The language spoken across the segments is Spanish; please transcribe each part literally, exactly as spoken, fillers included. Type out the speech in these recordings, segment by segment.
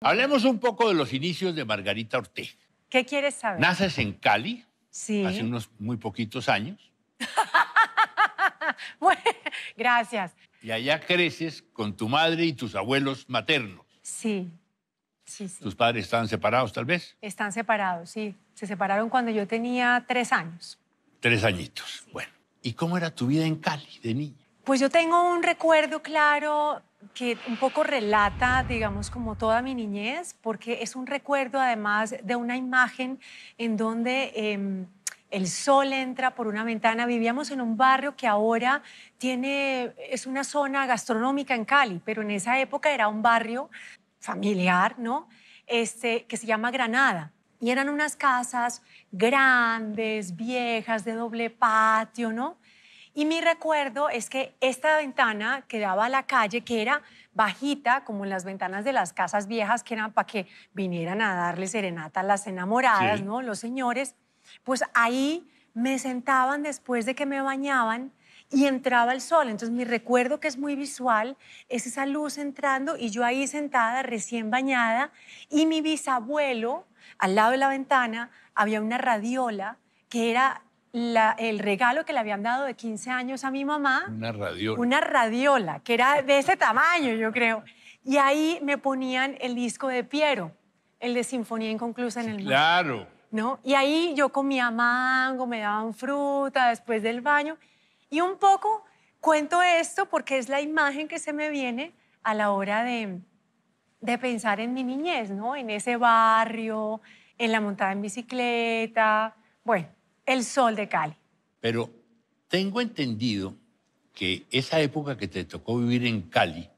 Hablemos un poco de los inicios de Margarita Ortega. ¿Qué quieres saber? Naces en Cali, sí, hace unos muy poquitos años. Bueno, gracias. Y allá creces con tu madre y tus abuelos maternos. Sí, sí, sí. ¿Tus padres están separados, tal vez? Están separados, sí. Se separaron cuando yo tenía tres años. Tres añitos, sí. Bueno. ¿Y cómo era tu vida en Cali de niña? Pues yo tengo un recuerdo claro que un poco relata, digamos, como toda mi niñez, porque es un recuerdo, además, de una imagen en donde eh, el sol entra por una ventana. Vivíamos en un barrio que ahora tiene, es una zona gastronómica en Cali, pero en esa época era un barrio familiar, ¿no? Este, que se llama Granada. Y eran unas casas grandes, viejas, de doble patio, ¿no? Y mi recuerdo es que esta ventana que daba a la calle, que era bajita, como las ventanas de las casas viejas, que eran para que vinieran a darle serenata a las enamoradas, sí, ¿no? Los señores. Pues ahí me sentaban después de que me bañaban y entraba el sol. Entonces, mi recuerdo, que es muy visual, es esa luz entrando y yo ahí sentada, recién bañada, y mi bisabuelo, al lado de la ventana, había una radiola que era... La, el regalo que le habían dado de quince años a mi mamá. Una radiola. Una radiola, que era de ese tamaño, yo creo. Y ahí me ponían el disco de Piero, el de Sinfonía Inconclusa en el mar. Claro. ¿No? Y ahí yo comía mango, me daban fruta después del baño. Y un poco cuento esto porque es la imagen que se me viene a la hora de, de pensar en mi niñez, ¿no? En ese barrio, en la montada en bicicleta, bueno. El sol de Cali. Pero tengo entendido que esa época que te tocó vivir en Cali,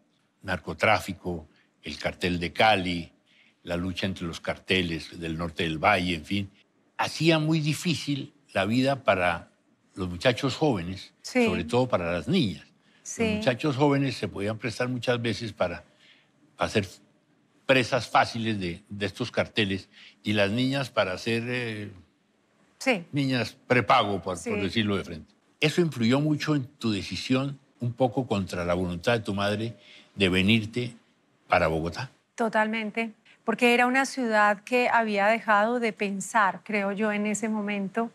narcotráfico, el cartel de Cali, la lucha entre los carteles del norte del valle, en fin, hacía muy difícil la vida para los muchachos jóvenes, sí, sobre todo para las niñas. Sí. Los muchachos jóvenes se podían prestar muchas veces para hacer presas fáciles de, de estos carteles y las niñas para hacer... Eh, Sí. Niñas prepago, por, sí. por decirlo de frente. ¿Eso influyó mucho en tu decisión, un poco contra la voluntad de tu madre, de venirte para Bogotá? Totalmente, porque era una ciudad que había dejado de pensar, creo yo, en ese momento,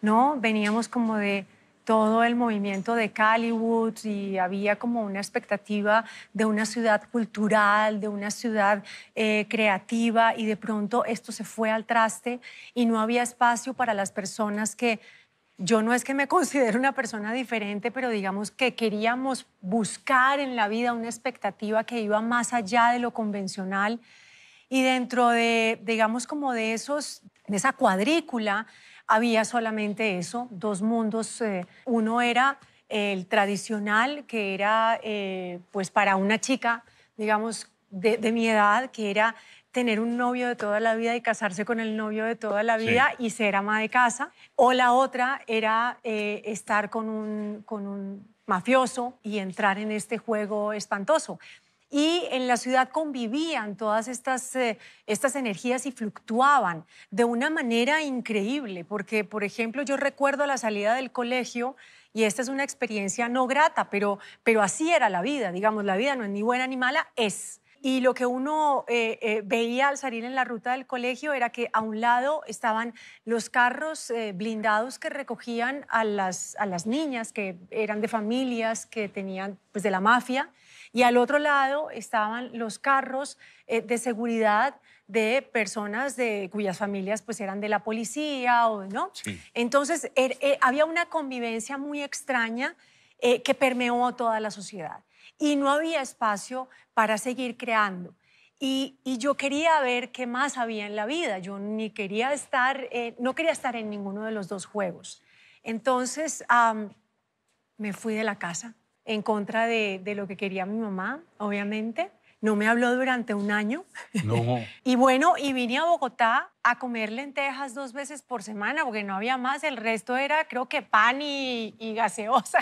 ¿no? Veníamos como de todo el movimiento de Caliwood y había como una expectativa de una ciudad cultural, de una ciudad eh, creativa, y de pronto esto se fue al traste y no había espacio para las personas que... Yo no es que me considero una persona diferente, pero digamos que queríamos buscar en la vida una expectativa que iba más allá de lo convencional, y dentro de, digamos, como de esos, de esa cuadrícula, había solamente eso, dos mundos. Eh, uno era el tradicional, que era eh, pues para una chica, digamos, de, de mi edad, que era tener un novio de toda la vida y casarse con el novio de toda la vida, sí, y ser ama de casa. O la otra era eh, estar con un, con un mafioso y entrar en este juego espantoso. Y en la ciudad convivían todas estas, eh, estas energías y fluctuaban de una manera increíble, porque, por ejemplo, yo recuerdo la salida del colegio, y esta es una experiencia no grata, pero, pero así era la vida, digamos, la vida no es ni buena ni mala, es. Y lo que uno eh, eh, veía al salir en la ruta del colegio era que a un lado estaban los carros eh, blindados que recogían a las, a las niñas que eran de familias que tenían, pues, de la mafia, y al otro lado estaban los carros eh, de seguridad de personas de, cuyas familias, pues, eran de la policía, o, ¿no? Sí. Entonces, er, er, había una convivencia muy extraña eh, que permeó toda la sociedad. Y no había espacio para seguir creando. Y, y yo quería ver qué más había en la vida. Yo ni quería estar, eh, no quería estar en ninguno de los dos juegos. Entonces, um, me fui de la casa en contra de, de lo que quería mi mamá, obviamente. No me habló durante un año. No. Y bueno, y vine a Bogotá a comer lentejas dos veces por semana, porque no había más. El resto era, creo que, pan y, y gaseosa.